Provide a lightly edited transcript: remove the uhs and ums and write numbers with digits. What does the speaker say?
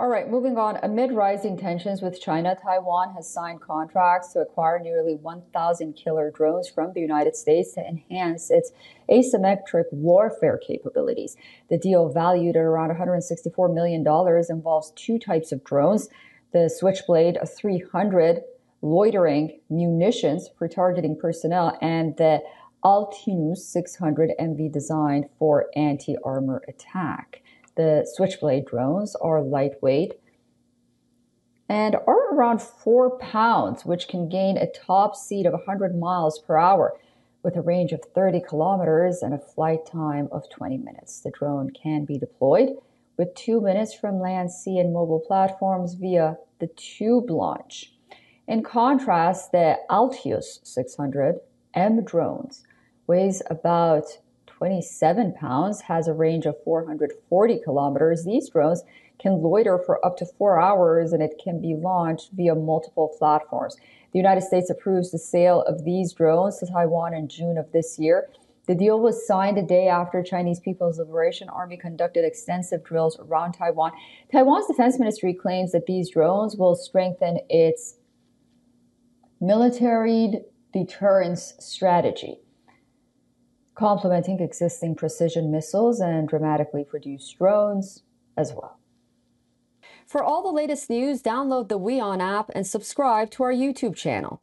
All right, moving on. Amid rising tensions with China, Taiwan has signed contracts to acquire nearly 1,000 killer drones from the United States to enhance its asymmetric warfare capabilities. The deal, valued at around $164 million, involves two types of drones, the Switchblade 300 loitering munitions for targeting personnel, and the Altius 600 MV designed for anti-armor attack. The Switchblade drones are lightweight and are around 4 pounds, which can gain a top speed of 100 miles per hour with a range of 30 kilometers and a flight time of 20 minutes. The drone can be deployed with 2 minutes from land, sea, and mobile platforms via the tube launch. In contrast, the Altius 600M drones weighs about 27 pounds, has a range of 440 kilometers. These drones can loiter for up to 4 hours, and it can be launched via multiple platforms. The United States approves the sale of these drones to Taiwan in June of this year. The deal was signed a day after Chinese People's Liberation Army conducted extensive drills around Taiwan. Taiwan's defense ministry claims that these drones will strengthen its military deterrence strategy, complementing existing precision missiles and dramatically produced drones as well. For all the latest news, download the WION app and subscribe to our YouTube channel.